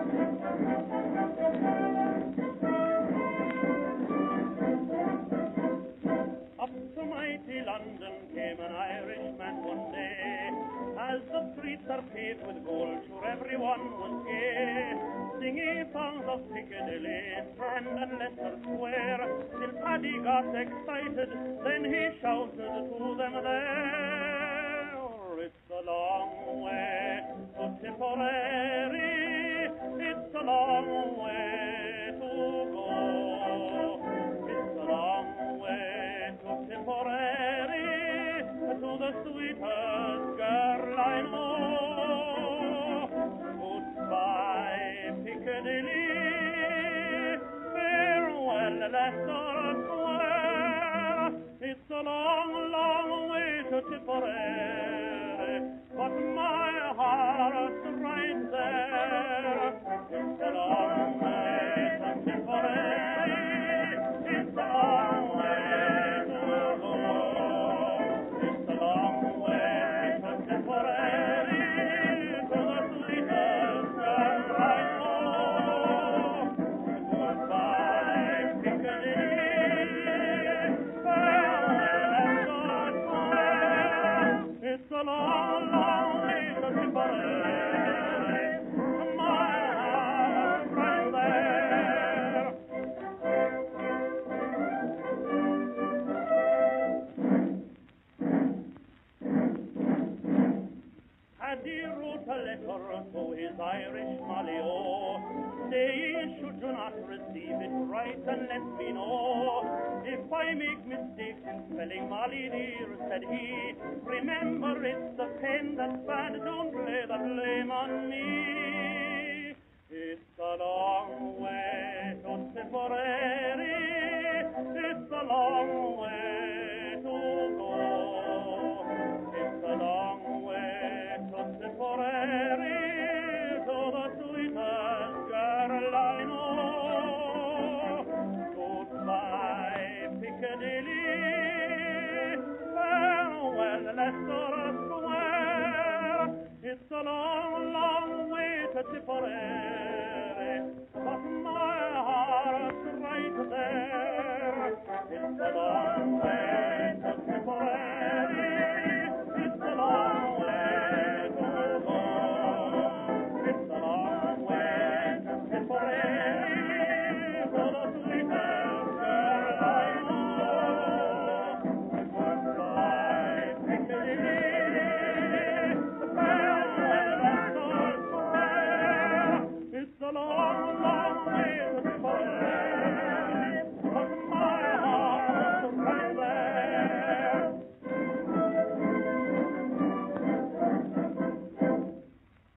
Up to mighty London came an Irishman one day. As the streets are paved with gold, sure everyone was gay, singing songs of Piccadilly, Strand and Leicester Square, till Paddy got excited, then he shouted to them there, it's a long way to Tipperary, it's a long way to go, it's a long way to Tipperary, to the sweetest girl I know. Goodbye, Piccadilly, farewell, Leicester Square, it's a long, long way to Tipperary, but my heart's right there. It's a long way to Tipperary, it's a long way to go. It's a long way to Tipperary, to the sweetest girl I know. Goodbye, Piccadilly, farewell, Leicester Square, it's a long, long way to Tipperary. Paddy wrote a letter to his Irish Malio, saying, should you not receive it, write and let me know. If I make mistakes in spelling Molly dear, said he, remember it's the pen that's bad, don't lay the blame on me.